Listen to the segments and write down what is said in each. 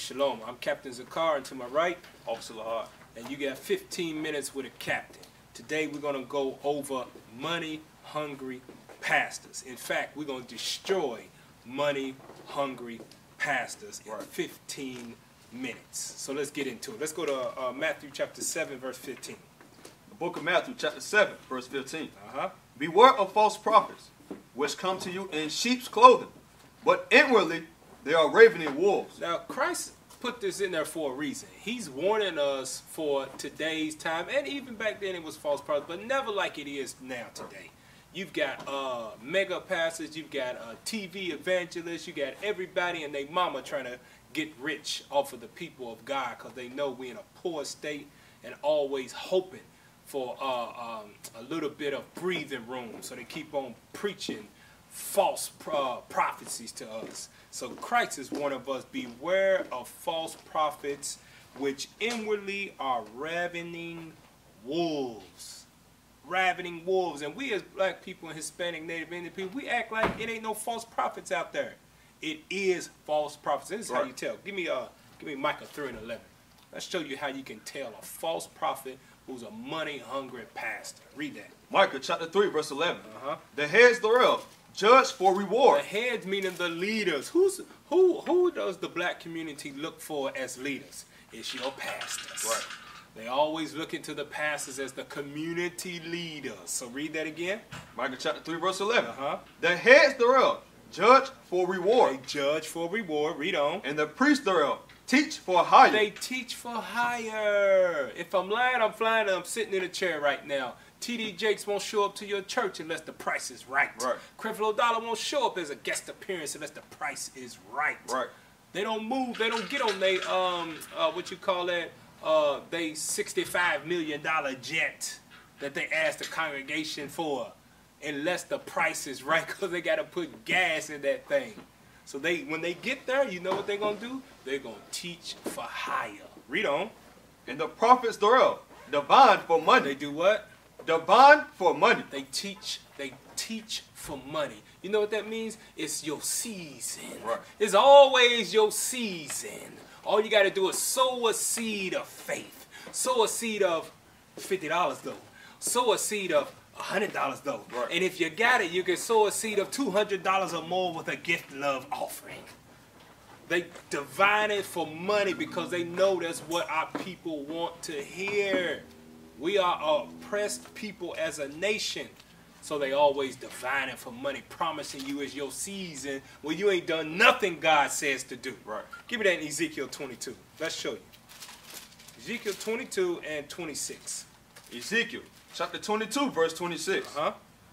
Shalom. I'm Captain Zakar, and to my right, Officer Lahar. And you got 15 minutes with a captain. Today we're going to go over money-hungry pastors. In fact, we're going to destroy money-hungry pastors in 15 minutes. So let's get into it. Let's go to Matthew chapter 7, verse 15. The book of Matthew chapter 7, verse 15. Beware of false prophets, which come to you in sheep's clothing, but inwardly they are ravening wolves. Now, Christ put this in there for a reason. He's warning us for today's time, and even back then it was false prophets, but never like it is now today. You've got mega pastors, you've got TV evangelists, you got everybody and their mama trying to get rich off of the people of God because they know we're in a poor state and always hoping for a little bit of breathing room. So they keep on preaching false prophecies to us. So Christ is one of us. Beware of false prophets, which inwardly are ravening wolves. Ravening wolves. And we as black people and Hispanic, Native Indian people, we act like it ain't no false prophets out there. It is false prophets. This is how you tell. Give me Micah 3:11. Let's show you how you can tell a false prophet who's a money-hungry pastor. Read that. Micah chapter 3, verse 11. The heads thereof judge for reward. The heads meaning the leaders. Who does the black community look for as leaders? It's your pastors. They always look into the pastors as the community leaders. So read that again. Micah chapter 3, verse 11. The heads thereof judge for reward. They judge for reward. Read on. And the priests thereof teach for hire. They teach for hire. If I'm lying, I'm flying, I'm sitting in a chair right now. TD Jakes won't show up to your church unless the price is right. Creflo Dollar won't show up as a guest appearance unless the price is right. They don't move. They don't get on they what you call that? They $65 million jet that they asked the congregation for unless the price is right, because they got to put gas in that thing. So they, when they get there, you know what they're going to do? They're going to teach for hire. Read on. And the prophets thereof divine for money. They do what? Divine for money. They teach for money. You know what that means? It's your season. It's always your season. All you got to do is sow a seed of faith. Sow a seed of $50 though. Sow a seed of $100 though. And if you got it, you can sow a seed of $200 or more with a gift love offering. They divine it for money because they know that's what our people want to hear. We are oppressed people as a nation. So they always divine it for money, promising you is your season when you ain't done nothing God says to do. Give me that in Ezekiel 22. Let's show you. Ezekiel 22 and 26. Ezekiel chapter 22, verse 26.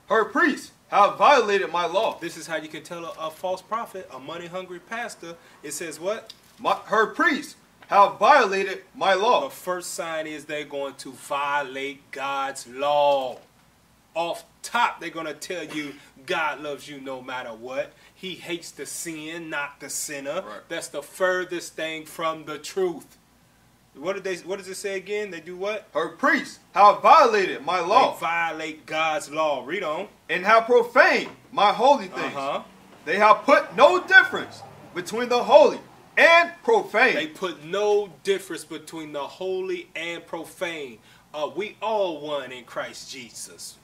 Her priests have violated my law. This is how you can tell a false prophet, a money-hungry pastor. It says what? Her priests have violated my law. The first sign is they're going to violate God's law. Off top, they're going to tell you God loves you no matter what. He hates the sin, not the sinner. That's the furthest thing from the truth. What does it say again? They do what? Her priests have violated my law. They violate God's law. Read on. And have profaned my holy things. They have put no difference between the holy and profane. They put no difference between the holy and profane. We all one in Christ Jesus.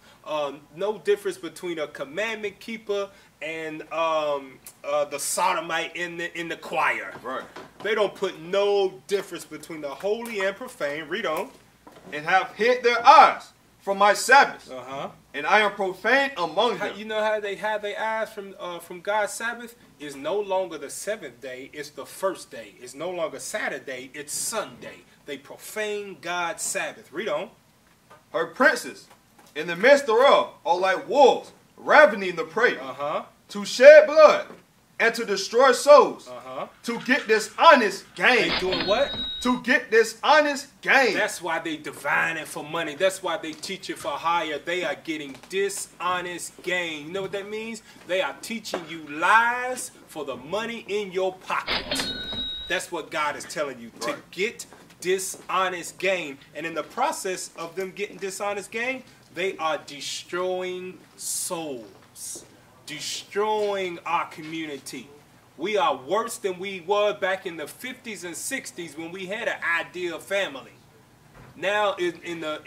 No difference between a commandment keeper and the sodomite in the choir. They don't put no difference between the holy and profane. Read on. And have hid their eyes from my Sabbath. And I am profane among them. You know how they hide their eyes from God's Sabbath? It's no longer the seventh day. It's the first day. It's no longer Saturday. It's Sunday. They profane God's Sabbath. Read on. Her princes in the midst thereof are like wolves, ravening the prey, to shed blood and to destroy souls, to get dishonest gain. They doing what? To get dishonest gain. That's why they divine it for money. That's why they teach it for hire. They are getting dishonest gain. You know what that means? They are teaching you lies for the money in your pocket. That's what God is telling you, to get dishonest gain. And in the process of them getting dishonest gain, they are destroying souls, destroying our community. We are worse than we were back in the 50s and 60s when we had an ideal family. Now in the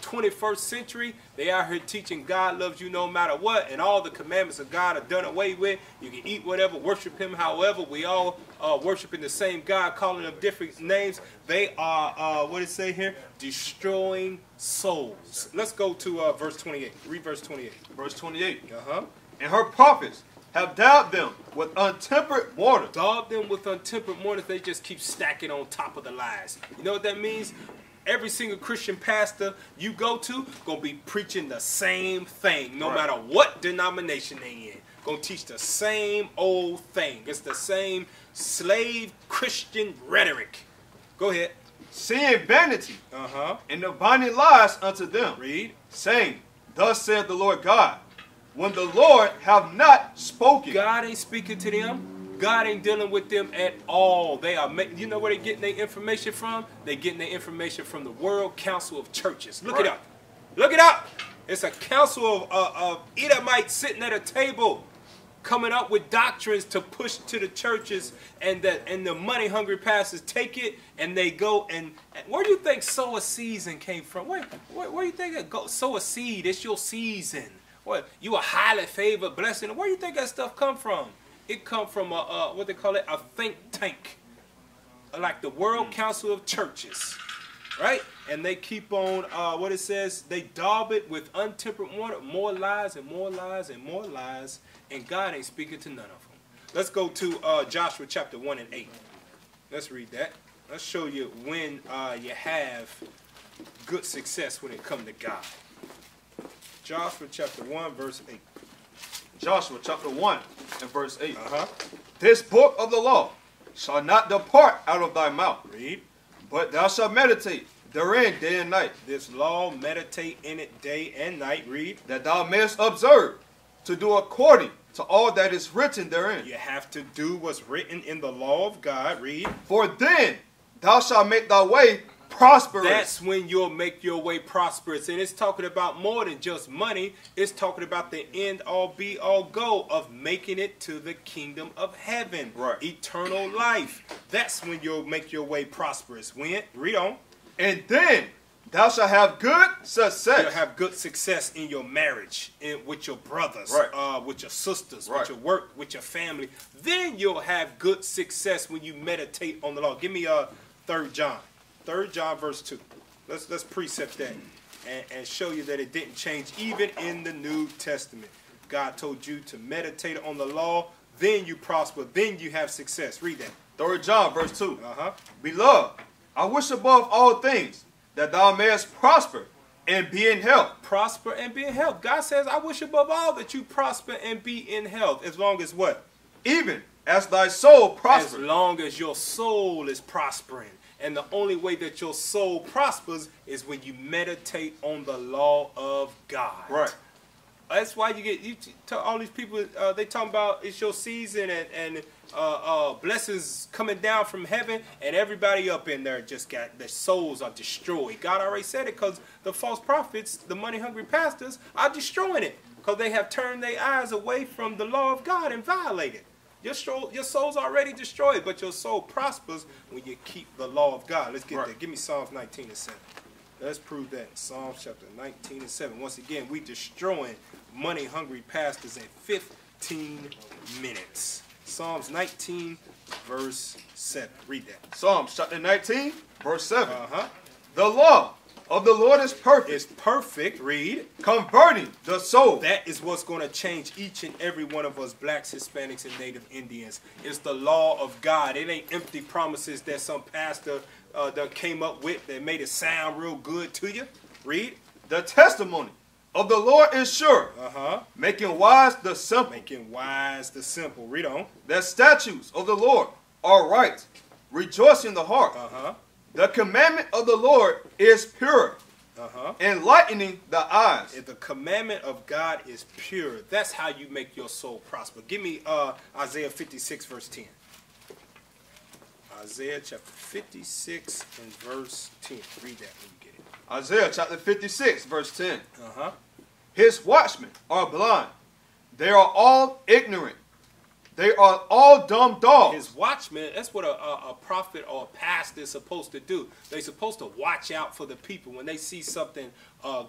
21st century, they out here teaching God loves you no matter what, and all the commandments of God are done away with. You can eat whatever, worship him however. We all worshiping the same God, calling them different names. They are, what does it say here? Destroying souls. Let's go to verse 28. Read verse 28. Verse 28. Uh-huh. And her prophets have daubed them with untempered water. Daubed them with untempered water. They just keep stacking on top of the lies. You know what that means? Every single Christian pastor you go to gonna be preaching the same thing, no matter what denomination they in. Gonna teach the same old thing. It's the same slave Christian rhetoric. Go ahead. Seeing vanity, and the binding lies unto them. Read. Saying, thus saith the Lord God, when the Lord have not spoken. God ain't speaking to them. God ain't dealing with them at all. They are, you know where they're getting their information from? They're getting their information from the World Council of Churches. Look it up. Look it up. It's a council of Edomites sitting at a table coming up with doctrines to push to the churches, and the money-hungry pastors take it, and they go and where do you think sow a season came from? Where do you think that sow a seed? It's your season. What, you a highly favored blessing. Where do you think that stuff come from? It come from a what they call it, a think tank, like the World Council of Churches, right? And they keep on what it says. They daub it with untempered water, more lies and more lies and more lies, and God ain't speaking to none of them. Let's go to Joshua chapter 1 and 8. Let's read that. Let's show you when you have good success when it comes to God. Joshua chapter 1 verse 8. Joshua chapter 1 and verse 8. This book of the law shall not depart out of thy mouth. Read. But thou shalt meditate therein day and night. This law, meditate in it day and night. Read. That thou mayest observe to do according to all that is written therein. You have to do what's written in the law of God. Read. For then thou shalt make thy way prosperous. That's when you'll make your way prosperous. And it's talking about more than just money. It's talking about the end all be all goal of making it to the kingdom of heaven. Right. Eternal life. That's when you'll make your way prosperous. When? Read on. And then thou shalt have good success. You'll have good success in your marriage, and with your brothers, with your sisters, with your work, with your family. Then you'll have good success when you meditate on the law. Give me 3 John. 3 John verse 2. Let's precept that and show you that it didn't change even in the New Testament. God told you to meditate on the law, then you prosper, then you have success. Read that. 3 John verse 2. Beloved, I wish above all things that thou mayest prosper and be in health. Prosper and be in health. God says, I wish above all that you prosper and be in health. As long as what? Even as thy soul prospers. As long as your soul is prospering. And the only way that your soul prospers is when you meditate on the law of God. Right. That's why you get all these people. They talking about it's your season and blessings coming down from heaven, and everybody up in there just got their souls are destroyed. God already said it, because the false prophets, the money-hungry pastors, are destroying it because they have turned their eyes away from the law of God and violated. Your soul's already destroyed, but your soul prospers when you keep the law of God. Let's get there. Give me Psalms 19 and 7. Let's prove that. Psalms chapter 19 and 7. Once again, we destroying money-hungry pastors in 15 minutes. Psalms 19, verse 7. Read that. Psalms chapter 19, verse 7. The law of the Lord is perfect. It's perfect. Read. Converting the soul. That is what's going to change each and every one of us, blacks, Hispanics, and Native Indians. It's the law of God. It ain't empty promises that some pastor that came up with that made it sound real good to you. Read. The testimony of the Lord is sure. Making wise the simple. Making wise the simple. Read on. The statutes of the Lord are right. Rejoicing the heart. The commandment of the Lord is pure, enlightening the eyes. If the commandment of God is pure, that's how you make your soul prosper. Give me Isaiah 56, verse 10. Isaiah chapter 56 and verse 10. Read that when you get it. Isaiah chapter 56, verse 10. His watchmen are blind. They are all ignorant. They are all dumb dogs. His watchmen, that's what a prophet or a pastor is supposed to do. They're supposed to watch out for the people when they see something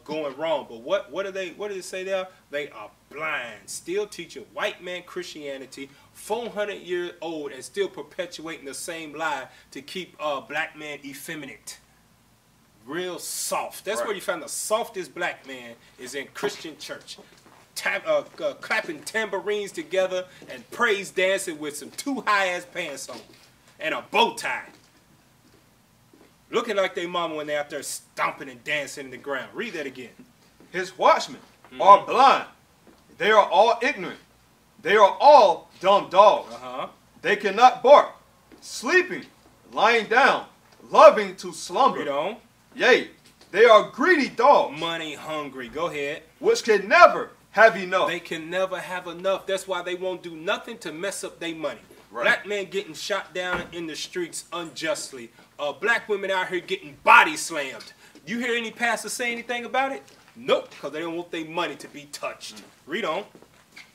going wrong. But what did it say there? They are blind, still teaching white man Christianity, 400 years old, and still perpetuating the same lie to keep black men effeminate. Real soft. That's right. Where you find the softest black man is in Christian church. Clapping tambourines together and praise dancing with some too high-ass pants on and a bow tie. Looking like they mama when they're out there stomping and dancing in the ground. Read that again. His watchmen are blind. They are all ignorant. They are all dumb dogs. They cannot bark, sleeping, lying down, loving to slumber. Read on. Yea, they are greedy dogs. Money hungry. Go ahead. Which can never have enough. They can never have enough. That's why they won't do nothing to mess up their money. Right. Black men getting shot down in the streets unjustly. Black women out here getting body slammed. You hear any pastor say anything about it? Nope, because they don't want their money to be touched. Read on.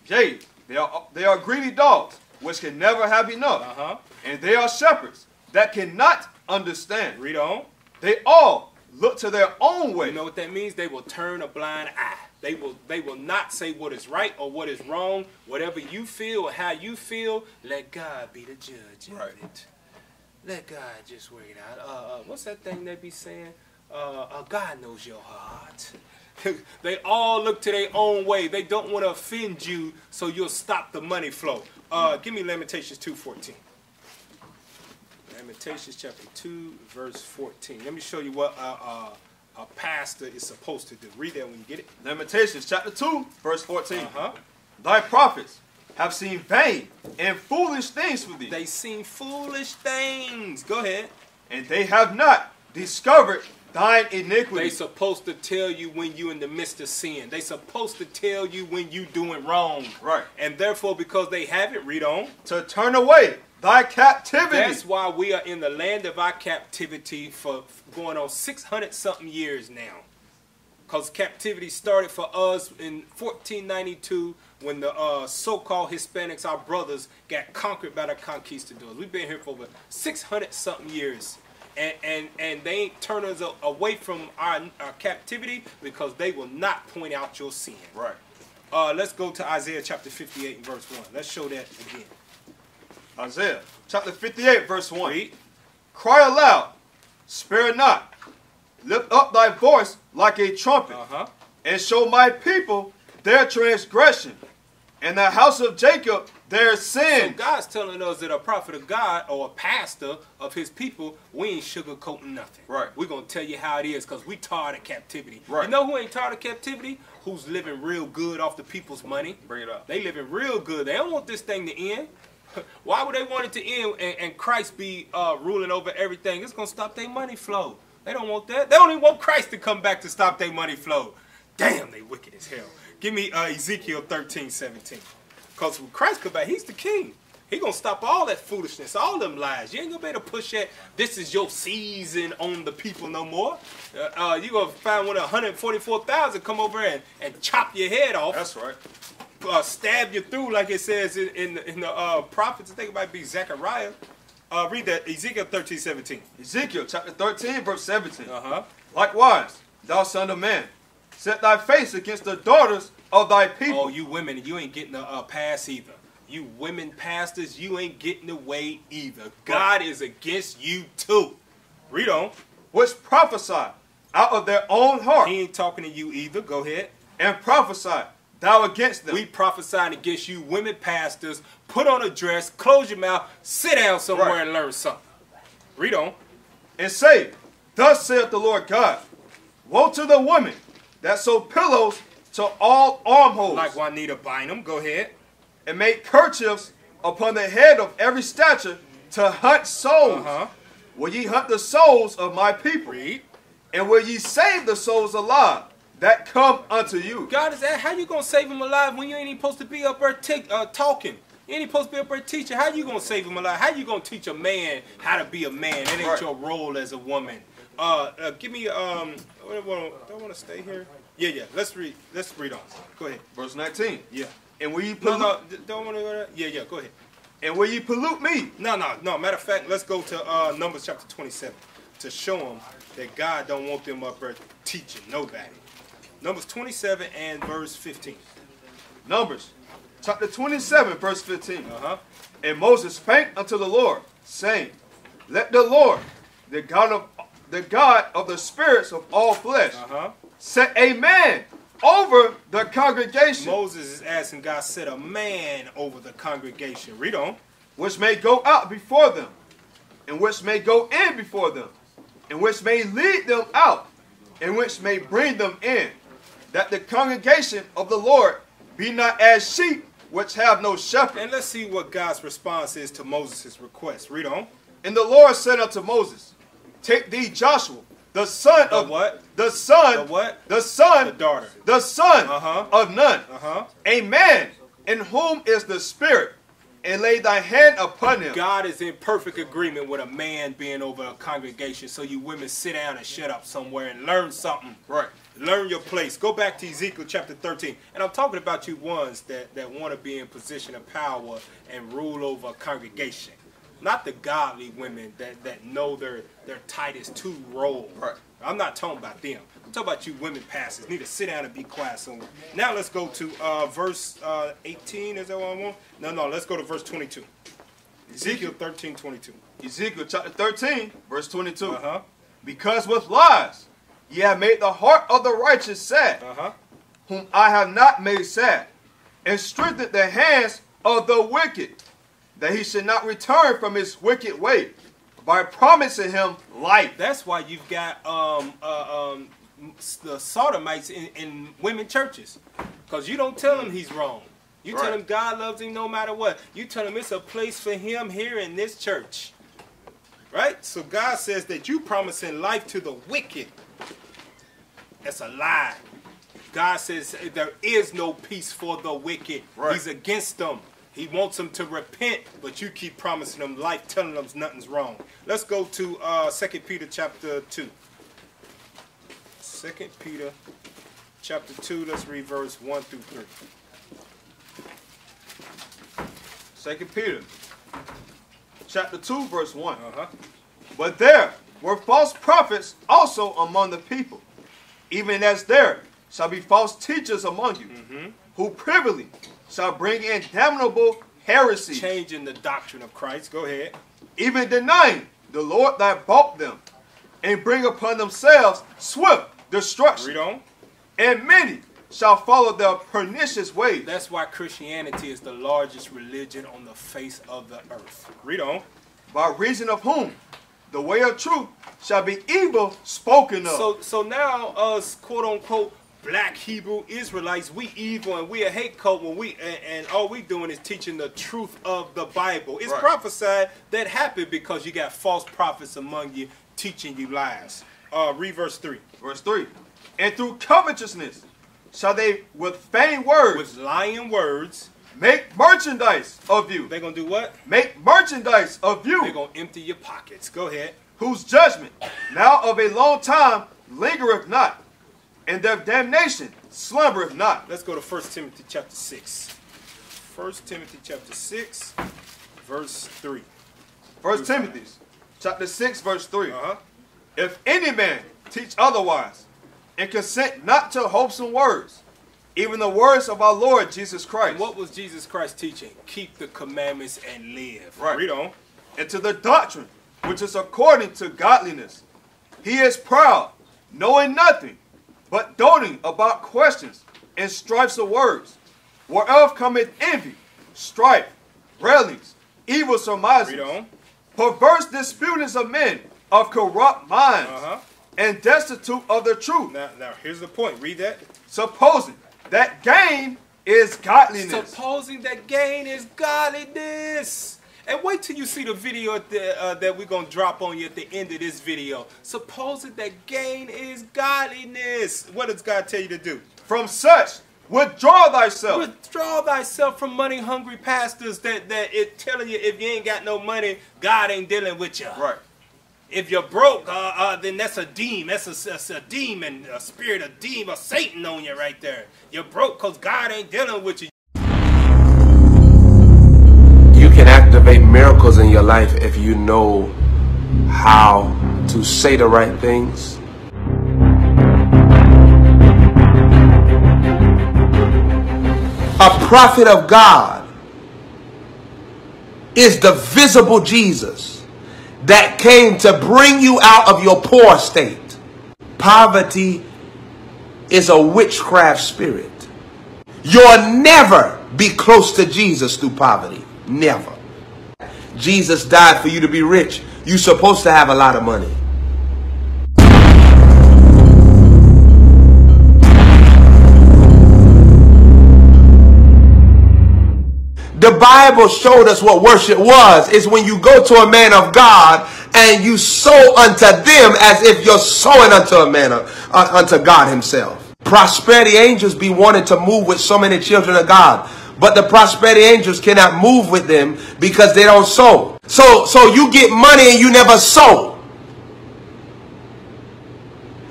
Yea, they are greedy dogs, which can never have enough. And they are shepherds that cannot understand. Read on. They all look to their own way. You know what that means? They will turn a blind eye. They will not say what is right or what is wrong. Whatever you feel or how you feel, let God be the judge of it. Let God just work it out. What's that thing they be saying? God knows your heart. They all look to their own way. They don't want to offend you, so you'll stop the money flow. Give me Lamentations 2:14. Lamentations chapter 2, verse 14. Let me show you what a pastor is supposed to do. Read that when you get it. Lamentations chapter 2, verse 14. Thy prophets have seen vain and foolish things for thee. They seen foolish things. Go ahead. And they have not discovered thine iniquity. They supposed to tell you when you in the midst of sin. They supposed to tell you when you doing wrong. Right. And therefore, because they haven't, read on. To turn away thy captivity. That's why we are in the land of our captivity for going on 600-something years now. Because captivity started for us in 1492 when the so-called Hispanics, our brothers, got conquered by the conquistadors. We've been here for over 600-something years. And they ain't turn us away from our captivity because they will not point out your sin. Right. Let's go to Isaiah chapter 58 and verse 1. Let's show that again. Isaiah chapter 58 verse 1. Read. Cry aloud, spare not, lift up thy voice like a trumpet, and show my people their transgression, and the house of Jacob their sin. So God's telling us that a prophet of God or a pastor of his people, we ain't sugarcoating nothing. Right. We're going to tell you how it is because we tired of captivity. Right. You know who ain't tired of captivity? Who's living real good off the people's money. Bring it up. They living real good. They don't want this thing to end. Why would they want it to end and Christ be ruling over everything? It's going to stop their money flow. They don't want that. They only want Christ to come back to stop their money flow. Damn, they wicked as hell. Give me Ezekiel 13:17. Because when Christ comes back, he's the king. He's going to stop all that foolishness, all them lies. You ain't going to be able to push that, this is your season on the people no more. You're going to find one of 144,000 come over and chop your head off. That's right. Stab you through, like it says in the prophets. I think it might be Zechariah. Read that, Ezekiel 13:17. Ezekiel chapter 13, verse 17. Likewise, thou son of man, set thy face against the daughters of thy people. Oh, you women, you ain't getting a pass either. You women pastors, you ain't getting away either. God is against you too. Read on. Which prophesy out of their own heart. He ain't talking to you either. Go ahead. And prophesy thou against them. We prophesying against you women pastors. Put on a dress, close your mouth, sit down somewhere and learn something. Read on. And say, thus saith the Lord God, woe to the woman that sew pillows to all armholes. Like Juanita Bynum, go ahead. And make kerchiefs upon the head of every stature to hunt souls. Will ye hunt the souls of my people? Read. And will ye save the souls alive that come unto you? God is asking, how you going to save him alive when you ain't even supposed to be up there talking? You ain't supposed to be up there teaching. How you going to save him alive? How you going to teach a man how to be a man? That ain't your role as a woman. Give me I want to stay here. Yeah, yeah. Let's read on. Go ahead. Verse 19. Yeah. And will ye pollute? No, no. Don't want to go there. Yeah, yeah. Go ahead. And will ye pollute me? No, no, no. Matter of fact, let's go to Numbers chapter 27 to show them that God don't want them up there teaching nobody. Numbers 27 and verse 15. Numbers chapter 27 verse 15. Uh-huh. And Moses spake unto the Lord, saying, Let the Lord, the God of the spirits of all flesh, set a man over the congregation. Moses is asking God, set a man over the congregation. Read on. Which may go out before them, and which may go in before them, and which may lead them out, and which may bring them in, that the congregation of the Lord be not as sheep which have no shepherd. And let's see what God's response is to Moses' request. Read on. And the Lord said unto Moses, Take thee Joshua, the son of what? The son. The what? The son. The daughter. The son of Nun. A man in whom is the spirit, and lay thy hand upon him. God is in perfect agreement with a man being over a congregation. So you women sit down and shut up somewhere and learn something. Right. Learn your place. Go back to Ezekiel chapter 13. And I'm talking about you ones that want to be in position of power and rule over a congregation. Not the godly women that know their Titus 2 role. Right. I'm not talking about them. I'm talking about you women pastors. Need to sit down and be quiet somewhere. Now let's go to verse 18. Is that what I want? No, no. Let's go to verse 22. Ezekiel 13, 22. Ezekiel chapter 13, verse 22. Because with lies ye have made the heart of the righteous sad, whom I have not made sad, and strengthened the hands of the wicked, that he should not return from his wicked way, by promising him life. That's why you've got the sodomites in women churches, because you don't tell him he's wrong. You tell him God loves him no matter what. You tell him it's a place for him here in this church. Right? So God says that you promising life to the wicked. That's a lie. God says there is no peace for the wicked. Right. He's against them. He wants them to repent, but you keep promising them life, telling them nothing's wrong. Let's go to 2 Peter chapter 2. 2 Peter chapter 2, let's read verse 1 through 3. 2 Peter chapter 2, verse 1. But there were false prophets also among the people, even as there shall be false teachers among you, who privily shall bring in damnable heresy, changing the doctrine of Christ. Go ahead. Even denying the Lord that bought them, and bring upon themselves swift destruction. Read on. And many shall follow their pernicious ways. That's why Christianity is the largest religion on the face of the earth. Read on. By reason of whom the way of truth shall be evil spoken of. So now us quote unquote Black Hebrew Israelites, we evil and we a hate cult when we and all we doing is teaching the truth of the Bible. It's prophesied that happened because you got false prophets among you teaching you lies. Read verse 3. Verse 3. And through covetousness shall they with vain words, with lying words, make merchandise of you. They're going to do what? Make merchandise of you. They're going to empty your pockets. Go ahead. Whose judgment now of a long time lingereth not, and their damnation slumbereth not. Let's go to 1 Timothy chapter 6. 1 Timothy chapter 6, verse 3. 1 Timothy chapter 6, verse 3. If any man teach otherwise, and consent not to wholesome words, even the words of our Lord Jesus Christ. And what was Jesus Christ teaching? Keep the commandments and live. Right. Read on. And to the doctrine which is according to godliness. He is proud, knowing nothing, but doting about questions and strifes of words, whereof cometh envy, strife, railings, evil surmises, perverse disputings of men of corrupt minds, and destitute of the truth. Now, here's the point. Read that. Supposing that gain is godliness. Supposing that gain is godliness. And wait till you see the video that we're going to drop on you at the end of this video. Supposing that gain is godliness. What does God tell you to do? From such, withdraw thyself. Withdraw thyself from money-hungry pastors that is telling you if you ain't got no money, God ain't dealing with you. Right. If you're broke, then that's a demon. That's a demon, a spirit, a demon, a Satan on you right there. You're broke because God ain't dealing with you. You can activate miracles in your life if you know how to say the right things. A prophet of God is the visible Jesus that came to bring you out of your poor state. Poverty is a witchcraft spirit. You'll never be close to Jesus through poverty. Never. Jesus died for you to be rich. You're supposed to have a lot of money. The Bible showed us what worship was. It's when you go to a man of God and you sow unto them as if you're sowing unto a man, unto God himself. Prosperity angels be wanting to move with so many children of God, but the prosperity angels cannot move with them because they don't sow. So you get money and you never sow.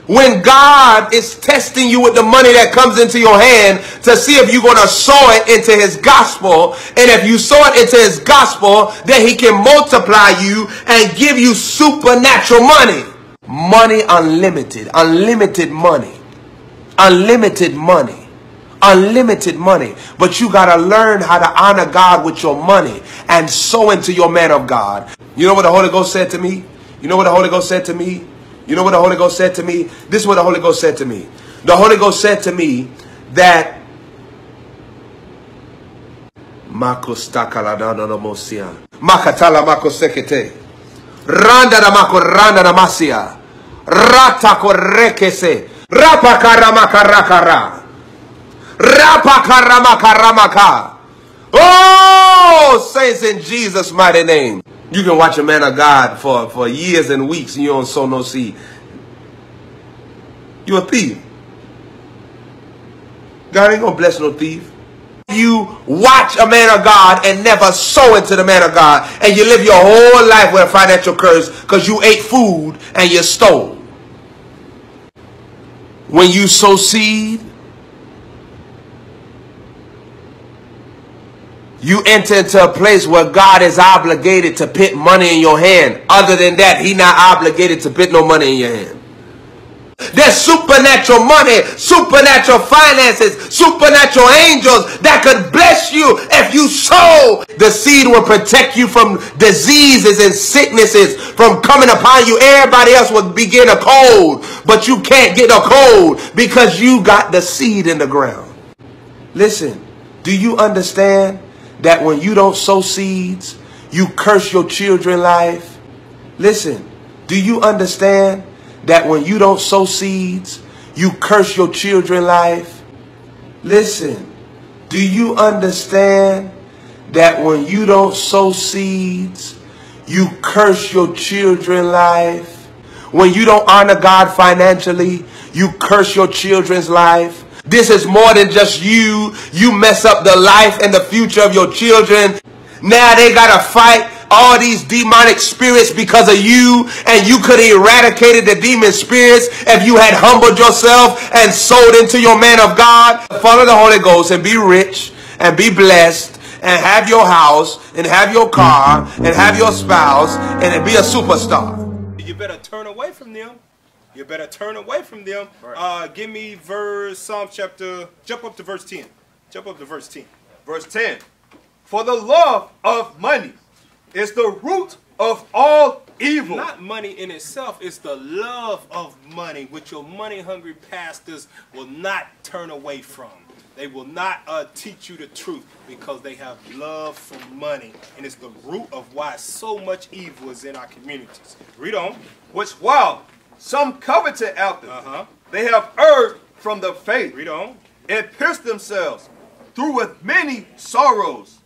When God is testing you with the money that comes into your hand to see if you're going to sow it into his gospel, and if you sow it into his gospel, then he can multiply you and give you supernatural money. Money unlimited. Unlimited money. Unlimited money. Unlimited money. But you got to learn how to honor God with your money and sow into your man of God. You know what the Holy Ghost said to me? You know what the Holy Ghost said to me? You know what the Holy Ghost said to me? This is what the Holy Ghost said to me. The Holy Ghost said to me that oh, saints, in Jesus' mighty name. You can watch a man of God for years and weeks and you don't sow no seed. You a thief. God ain't gonna bless no thief. You watch a man of God and never sow into the man of God, and you live your whole life with a financial curse because you ate food and you stole. When you sow seed, you enter into a place where God is obligated to put money in your hand. Other than that, he's not obligated to put no money in your hand. There's supernatural money, supernatural finances, supernatural angels that could bless you if you sow. The seed will protect you from diseases and sicknesses from coming upon you. Everybody else will be getting a cold, but you can't get a cold because you got the seed in the ground. Listen, do you understand that when you don't sow seeds, you curse your children's life? Listen, do you understand that when you don't sow seeds, you curse your children's life? Listen, do you understand that when you don't sow seeds, you curse your children's life? When you don't honor God financially, you curse your children's life. This is more than just you. You mess up the life and the future of your children. Now they got to fight all these demonic spirits because of you, and you could have eradicated the demon spirits if you had humbled yourself and sold into your man of God. Follow the Holy Ghost and be rich and be blessed and have your house and have your car and have your spouse and be a superstar. You better turn away from them. You better turn away from them. Right. Give me verse, Psalm chapter, jump up to verse 10. Jump up to verse 10. Verse 10. For the love of money is the root of all evil. Not money in itself, it's the love of money, which your money-hungry pastors will not turn away from. They will not teach you the truth because they have love for money. And it's the root of why so much evil is in our communities. Read on. Which wild. Some coveted after. They have erred from the faith. Read on. And pierced themselves through with many sorrows.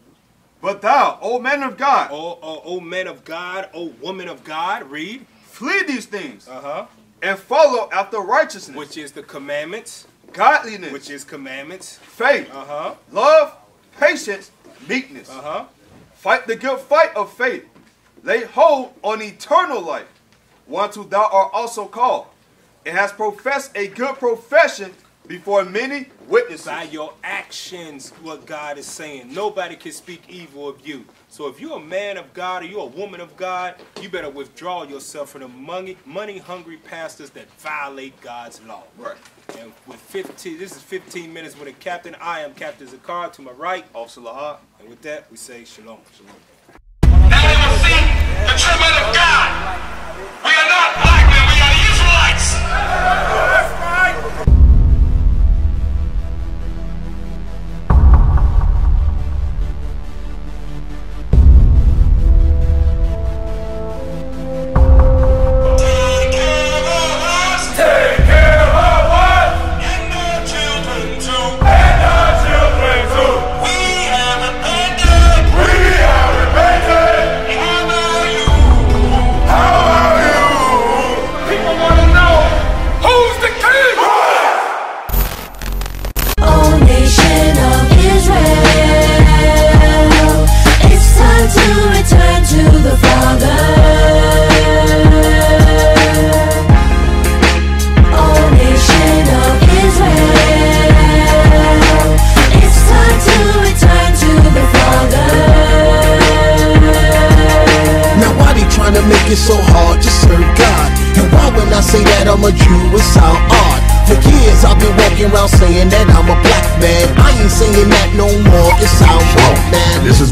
But thou, O man of God. O man of God, O woman of God. Read. Flee these things. And follow after righteousness, which is the commandments. Godliness, which is commandments. Faith. Love, patience, meekness. Fight the good fight of faith. Lay hold on eternal life, whereunto thou art also called, and hast professed a good profession before many witnesses. By your actions, what God is saying. Nobody can speak evil of you. So if you're a man of God or you're a woman of God, you better withdraw yourself from the money-hungry pastors that violate God's law. Right. And with 15, this is 15 minutes with a captain. I am Captain Zakar. To my right, Officer Lahar. And with that, we say shalom. Shalom. Now they will see the true men of God. We are not black men. We are the Israelites. That's right. It's so hard to serve God, and why when I say that I'm a Jew, it sound odd. For years I've been walking around saying that I'm a black man. I ain't saying that no more, it sound wrong, man. This is